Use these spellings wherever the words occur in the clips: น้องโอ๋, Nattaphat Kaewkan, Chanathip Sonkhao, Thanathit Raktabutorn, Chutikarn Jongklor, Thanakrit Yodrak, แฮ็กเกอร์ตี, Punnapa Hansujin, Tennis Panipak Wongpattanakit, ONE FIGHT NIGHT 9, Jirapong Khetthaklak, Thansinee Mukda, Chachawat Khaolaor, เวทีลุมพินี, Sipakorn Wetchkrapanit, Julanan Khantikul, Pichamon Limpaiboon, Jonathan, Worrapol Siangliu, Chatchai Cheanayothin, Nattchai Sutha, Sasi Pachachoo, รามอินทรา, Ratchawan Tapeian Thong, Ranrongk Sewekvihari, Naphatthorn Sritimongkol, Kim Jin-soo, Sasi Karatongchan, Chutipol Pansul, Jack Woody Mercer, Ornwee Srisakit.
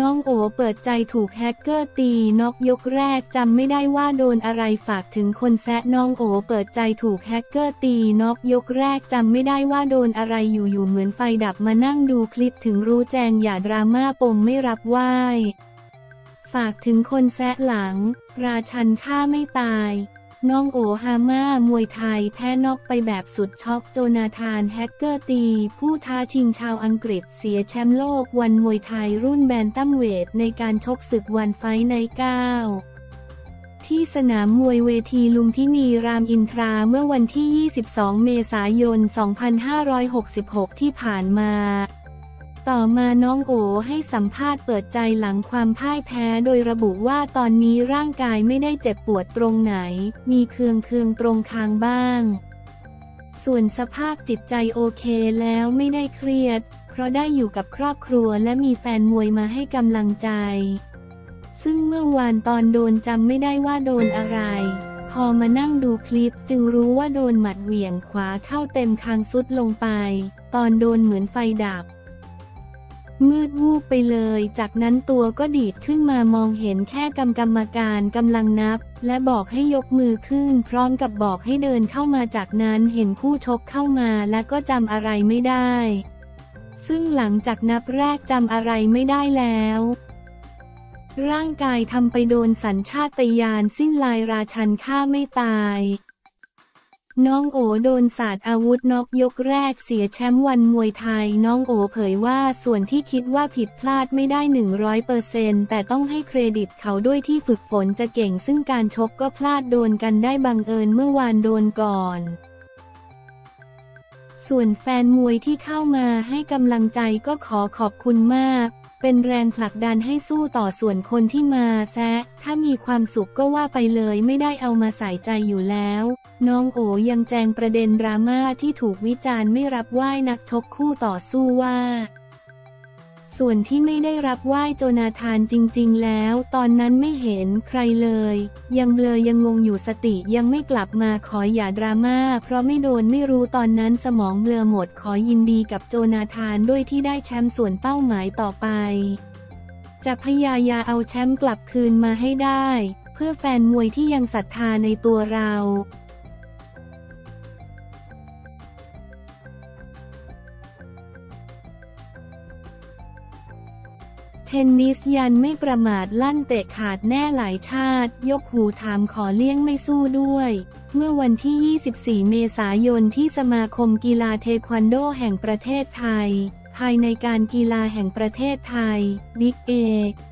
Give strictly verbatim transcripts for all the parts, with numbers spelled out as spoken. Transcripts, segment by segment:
น้องโอเปิดใจถูกแฮกเกอร์ตีน็อกยกแรกจำไม่ได้ว่าโดนอะไรฝากถึงคนแซะน้องโอเปิดใจถูกแฮกเกอร์ตีน็อกยกแรกจำไม่ได้ว่าโดนอะไรอยู่ๆเหมือนไฟดับมานั่งดูคลิปถึงรู้แจงอย่าดราม่าปมไม่รับไหว้ฝากถึงคนแซะหลังราชันฆ่าไม่ตายน้องโอฮาม่ามวยไทยแท้น็อกไปแบบสุดช็อกโจนาธานแฮกเกอร์ตีผู้ท้าชิงชาวอังกฤษเสียแชมป์โลกวันมวยไทยรุ่นแบนตัมเวทในการชกศึกวันไฟท์ไนท์ เก้าที่สนามมวยเวทีลุมพินีรามอินทราเมื่อวันที่ยี่สิบสองเมษายนสองพันห้าร้อยหกสิบหกที่ผ่านมาต่อมาน้องโอให้สัมภาษณ์เปิดใจหลังความพ่ายแพ้โดยระบุว่าตอนนี้ร่างกายไม่ได้เจ็บปวดตรงไหนมีเคืองเคืองตรงคางบ้างส่วนสภาพจิตใจโอเคแล้วไม่ได้เครียดเพราะได้อยู่กับครอบครัวและมีแฟนมวยมาให้กำลังใจซึ่งเมื่อวานตอนโดนจำไม่ได้ว่าโดนอะไรพอมานั่งดูคลิปจึงรู้ว่าโดนหมัดเหวี่ยงขวาเข้าเต็มคางสุดลงไปตอนโดนเหมือนไฟดับมืดวูบไปเลยจากนั้นตัวก็ดีดขึ้นมามองเห็นแค่กำกรรมการกำลังนับและบอกให้ยกมือขึ้นพร้อมกับบอกให้เดินเข้ามาจากนั้นเห็นคู่ชกเข้ามาและก็จำอะไรไม่ได้ซึ่งหลังจากนับแรกจำอะไรไม่ได้แล้วร่างกายทำไปโดนสัญชาตญาณสิ้นลายราชันฆ่าไม่ตายน้องโอโดนศาสตร์อาวุธน็อกยกแรกเสียแชมป์วันมวยไทยน้องโอเผยว่าส่วนที่คิดว่าผิดพลาดไม่ได้ หนึ่งร้อยเปอร์เซ็นต์ แต่ต้องให้เครดิตเขาด้วยที่ฝึกฝนจะเก่งซึ่งการชกก็พลาดโดนกันได้บังเอิญเมื่อวานโดนก่อนส่วนแฟนมวยที่เข้ามาให้กำลังใจก็ขอขอบคุณมากเป็นแรงผลักดันให้สู้ต่อส่วนคนที่มาแซะถ้ามีความสุขก็ว่าไปเลยไม่ได้เอามาใส่ใจอยู่แล้วน้องโอยังแจงประเด็นดราม่าที่ถูกวิจารณ์ไม่รับไหว้นักชกคู่ต่อสู้ว่าส่วนที่ไม่ได้รับไหว้โจนาธานจริงๆแล้วตอนนั้นไม่เห็นใครเลยยังเบลอยังงงอยู่สติยังไม่กลับมาขออย่าดราม่าเพราะไม่โดนไม่รู้ตอนนั้นสมองเบลอหมดขอยินดีกับโจนาธานด้วยที่ได้แชมป์ส่วนเป้าหมายต่อไปจะพยายามเอาแชมป์กลับคืนมาให้ได้เพื่อแฟนมวยที่ยังศรัทธาในตัวเราเทนนิสยันไม่ประมาทลั่นเตะขาดแน่หลายชาติยกหูถามขอเลี้ยงไม่สู้ด้วยเมื่อวันที่ยี่สิบสี่เมษายนที่สมาคมกีฬาเทควันโดแห่งประเทศไทยภายในการกีฬาแห่งประเทศไทยบิ๊กเอ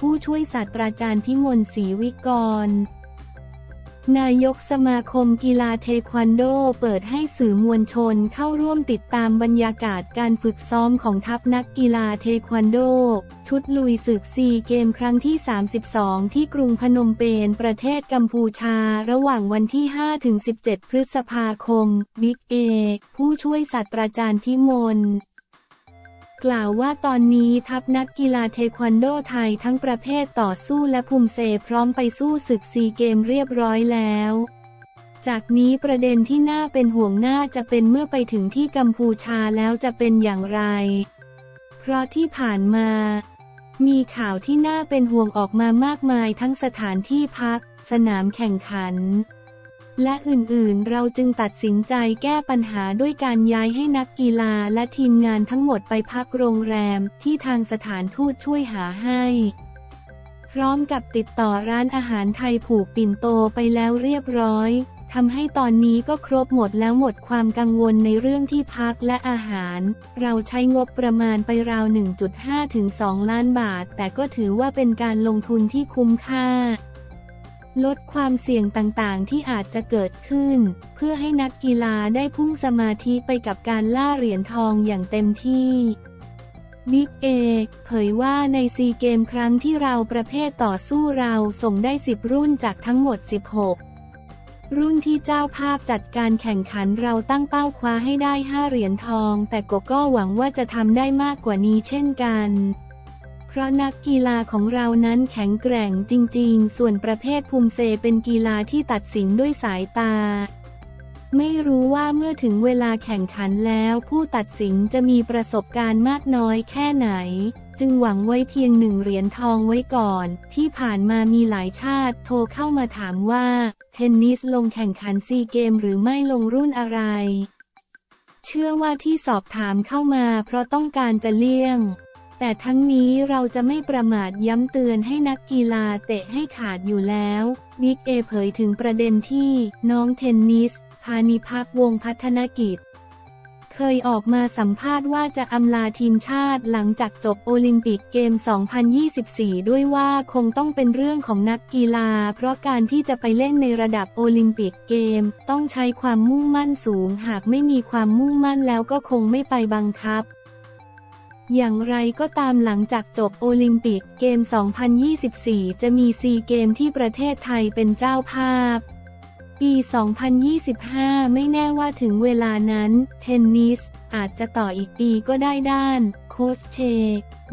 ผู้ช่วยศาสตราจารย์พิมลศรีวิกรนายกสมาคมกีฬาเทควันโดเปิดให้สื่อมวลชนเข้าร่วมติดตามบรรยากาศการฝึกซ้อมของทัพนักกีฬาเทควันโดชุดลุยศึกซีเกมครั้งที่สามสิบสองที่กรุงพนมเปญประเทศกัมพูชาระหว่างวันที่ ห้าถึงสิบเจ็ดพฤษภาคมบิ๊กเอผู้ช่วยศาสตราจารย์พิมลกล่าวว่าตอนนี้ทัพนักกีฬาเทควันโดไทยทั้งประเภทต่อสู้และภูมิเซพร้อมไปสู้ศึกซีเกมเรียบร้อยแล้วจากนี้ประเด็นที่น่าเป็นห่วงน่าจะเป็นเมื่อไปถึงที่กัมพูชาแล้วจะเป็นอย่างไรเพราะที่ผ่านมามีข่าวที่น่าเป็นห่วงออกมามากมายทั้งสถานที่พักสนามแข่งขันและอื่นๆเราจึงตัดสินใจแก้ปัญหาด้วยการย้ายให้นักกีฬาและทีมงานทั้งหมดไปพักโรงแรมที่ทางสถานทูตช่วยหาให้พร้อมกับติดต่อร้านอาหารไทยผูกปิ่นโตไปแล้วเรียบร้อยทำให้ตอนนี้ก็ครบหมดแล้วหมดความกังวลในเรื่องที่พักและอาหารเราใช้งบประมาณไปราว หนึ่งจุดห้าถึงสองล้านบาทแต่ก็ถือว่าเป็นการลงทุนที่คุ้มค่าลดความเสี่ยงต่างๆที่อาจจะเกิดขึ้นเพื่อให้นักกีฬาได้พุ่งสมาธิไปกับการล่าเหรียญทองอย่างเต็มที่บิ๊กเอเผยว่าในซีเกมครั้งที่เราประเภทต่อสู้เราส่งได้สิบรุ่นจากทั้งหมดสิบหกรุ่นที่เจ้าภาพจัดการแข่งขันเราตั้งเป้าคว้าให้ได้ห้าเหรียญทองแต่ก็หวังว่าจะทำได้มากกว่านี้เช่นกันเพ ราะนักกีฬาของเรานั้นแข็งแกร่งจริงๆส่วนประเภทภูมิเซเป็นกีฬาที่ตัดสินด้วยสายตาไม่รู้ว่าเมื่อถึงเวลาแข่งขันแล้วผู้ตัดสินจะมีประสบการณ์มากน้อยแค่ไหนจึงหวังไว้เพียงหนึ่งเหรียญทองไว้ก่อนที่ผ่านมามีหลายชาติโทรเข้ามาถามว่าเทนนิสลงแข่งขันซีเกมหรือไม่ลงรุ่นอะไรเชื่อว่าที่สอบถามเข้ามาเพราะต้องการจะเลี่ยงแต่ทั้งนี้เราจะไม่ประมาทย้ำเตือนให้นักกีฬาเตะให้ขาดอยู่แล้วบิ๊กเอเผยถึงประเด็นที่น้องเทนนิสพานิพักวงศ์พัฒนกิจเคยออกมาสัมภาษณ์ว่าจะอำลาทีมชาติหลังจากจบโอลิมปิกเกมสองพันยี่สิบสี่ด้วยว่าคงต้องเป็นเรื่องของนักกีฬาเพราะการที่จะไปเล่นในระดับโอลิมปิกเกมต้องใช้ความมุ่งมั่นสูงหากไม่มีความมุ่งมั่นแล้วก็คงไม่ไปบังคับอย่างไรก็ตามหลังจากจบโอลิมปิกเกมสองพันยี่สิบสี่จะมีซีเกมที่ประเทศไทยเป็นเจ้าภาพปีสองพันยี่สิบห้าไม่แน่ว่าถึงเวลานั้นเทนนิสอาจจะต่ออีกปีก็ได้ด้านโค้ชเช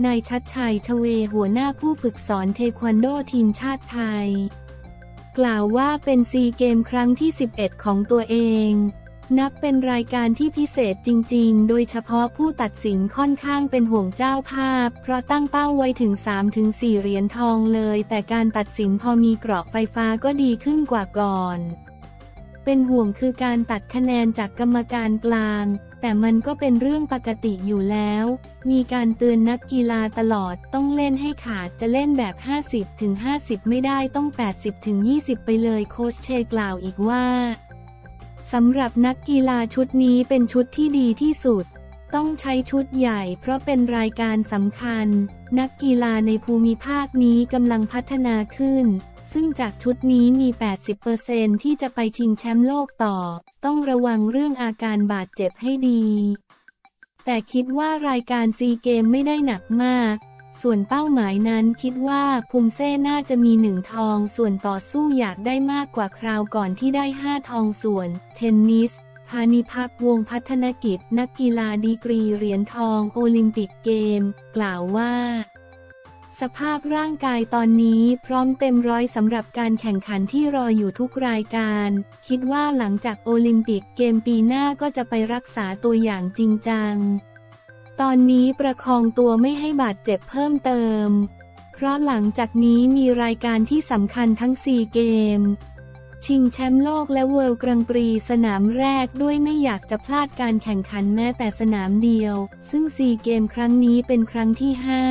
นายชัดชัยชเวหัวหน้าผู้ฝึกสอนเทควันโดทีมชาติไทยกล่าวว่าเป็นซีเกมครั้งที่สิบเอ็ดของตัวเองนับเป็นรายการที่พิเศษจริงๆโดยเฉพาะผู้ตัดสินค่อนข้างเป็นห่วงเจ้าภาพเพราะตั้งเป้าไว้ถึง สามถึงสี่ เหรียญทองเลยแต่การตัดสินพอมีกรอบไฟฟ้าก็ดีขึ้นกว่าก่อนเป็นห่วงคือการตัดคะแนนจากกรรมการกลางแต่มันก็เป็นเรื่องปกติอยู่แล้วมีการเตือนนักกีฬาตลอดต้องเล่นให้ขาดจะเล่นแบบ ห้าสิบถึงห้าสิบ ไม่ได้ต้อง แปดสิบถึงยี่สิบ ไปเลยโค้ชเชกล่าวอีกว่าสำหรับนักกีฬาชุดนี้เป็นชุดที่ดีที่สุดต้องใช้ชุดใหญ่เพราะเป็นรายการสำคัญนักกีฬาในภูมิภาคนี้กำลังพัฒนาขึ้นซึ่งจากชุดนี้มี แปดสิบเปอร์เซ็นต์ ที่จะไปชิงแชมป์โลกต่อต้องระวังเรื่องอาการบาดเจ็บให้ดีแต่คิดว่ารายการซีเกมไม่ได้หนักมากส่วนเป้าหมายนั้นคิดว่าภูมิเซ่น่าจะมีหนึ่งทองส่วนต่อสู้อยากได้มากกว่าคราวก่อนที่ได้ห้าทองส่วนเทนนิสพานิพักวงศ์พัฒนกิจนักกีฬาดีกรีเหรียญทองโอลิมปิกเกมกล่าวว่าสภาพร่างกายตอนนี้พร้อมเต็มร้อยสำหรับการแข่งขันที่รออยู่ทุกรายการคิดว่าหลังจากโอลิมปิกเกมปีหน้าก็จะไปรักษาตัวอย่างจริงจังตอนนี้ประคองตัวไม่ให้บาดเจ็บเพิ่มเติมเพราะหลังจากนี้มีรายการที่สำคัญทั้งสี่เกมชิงแชมป์โลกและเวิลด์กรังปรีสนามแรกด้วยไม่อยากจะพลาดการแข่งขันแม้แต่สนามเดียวซึ่งสี่เกมครั้งนี้เป็นครั้งที่ห้า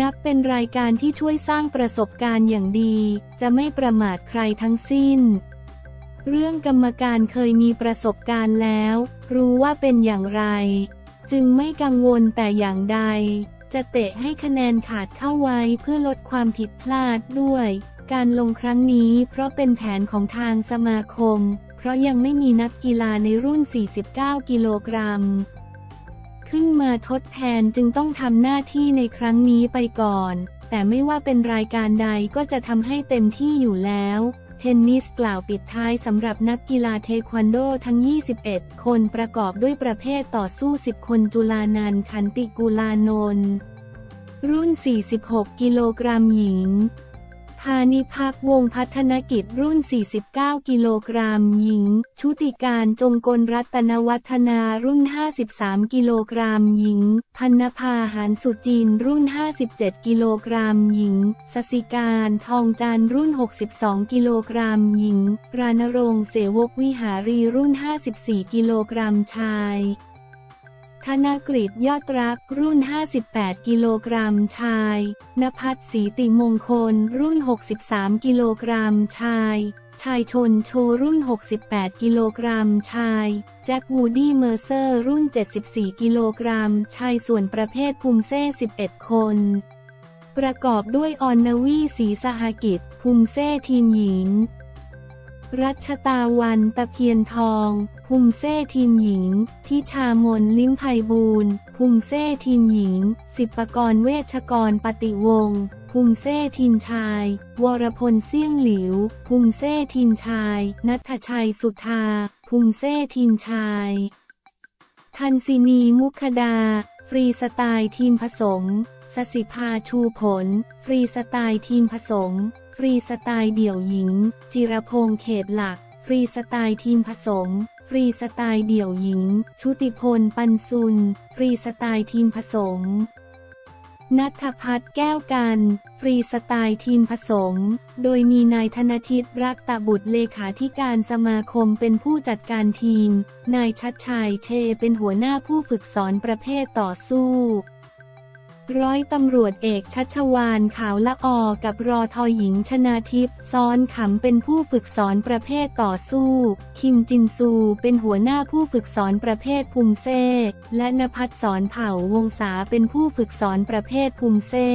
นับเป็นรายการที่ช่วยสร้างประสบการณ์อย่างดีจะไม่ประมาทใครทั้งสิ้นเรื่องกรรมการเคยมีประสบการณ์แล้วรู้ว่าเป็นอย่างไรจึงไม่กังวลแต่อย่างใดจะเตะให้คะแนนขาดเข้าไว้เพื่อลดความผิดพลาดด้วยการลงครั้งนี้เพราะเป็นแผนของทางสมาคมเพราะยังไม่มีนักกีฬาในรุ่นสี่สิบเก้ากิโลกรัมขึ้นมาทดแทนจึงต้องทำหน้าที่ในครั้งนี้ไปก่อนแต่ไม่ว่าเป็นรายการใดก็จะทำให้เต็มที่อยู่แล้วเทนนิสกล่าวปิดท้ายสำหรับนักกีฬาเทควันโดทั้งยี่สิบเอ็ดคนประกอบด้วยประเภทต่อสู้สิบคนจุลานันท์ ขันติกุลานนท์รุ่นสี่สิบหกกิโลกรัมหญิงพานิพักวงศ์พัฒนกิจรุ่นสี่สิบเก้ากิโลกรัมหญิงชุติการจงกลรัตนวัฒนารุ่นห้าสิบสามกิโลกรัมหญิงพันนภาหานสุจินรุ่นห้าสิบเจ็ดกิโลกรัมหญิงสสิการทองจันทร์รุ่นหกสิบสองกิโลกรัมหญิงรานรงค์เสวกวิหารีรุ่นห้าสิบสี่กิโลกรัมชายธนกฤษยอดรักรุ่นห้าสิบแปดกิโลกรัมชายณภัทรศรีติมงคลรุ่นหกสิบสามกิโลกรัมชายชายชนโชรุ่นหกสิบแปดกิโลกรัมชายแจ็ควูดี้เมอร์เซอร์รุ่นเจ็ดสิบสี่กิโลกรัมชายส่วนประเภทภูมิเซ่สิบเอ็ดคนประกอบด้วยอรณวีศรีสหกิจภูมิเซ่ทีมหญิงรัชตาวันตะเพียนทองภูมิเซ่ทีมหญิงพิชามนลิ้มไพบูลย์ภูมิเซ่ทีมหญิงศิปกรเวชกรปฏิวงศ์ภูมิเซ่ทีมชายวรพลเสี่ยงหลิวภูมิเซ่ทีมชายณัฐชัยสุธาภูมิเซ่ทีมชายทันศินีมุขดาฟรีสไตล์ทีมผสม สสิภาชูผลฟรีสไตล์ทีมผสมฟรีสไตล์เดี่ยวหญิงจิรพงษ์เขตหลักฟรีสไตล์ทีมผสมฟรีสไตล์เดี่ยวหญิงชุติพลปันซุลฟรีสไตล์ทีมผสมณัฐภัทรแก้วกันฟรีสไตล์ทีมผสมโดยมีนายธนทิตรักตบุตรเลขาธิการสมาคมเป็นผู้จัดการทีมนายชัดชัยเชเป็นหัวหน้าผู้ฝึกสอนประเภทต่อสู้ร้อยตำรวจเอกชัชวาลขาวละออกับรอทอหญิงชนาทิพย์ซ้อนขำเป็นผู้ฝึกสอนประเภทต่อสู้คิมจินซูเป็นหัวหน้าผู้ฝึกสอนประเภทภูมิเซ่และณภัทรสอนเผ่าวงศาเป็นผู้ฝึกสอนประเภทภูมิเซ่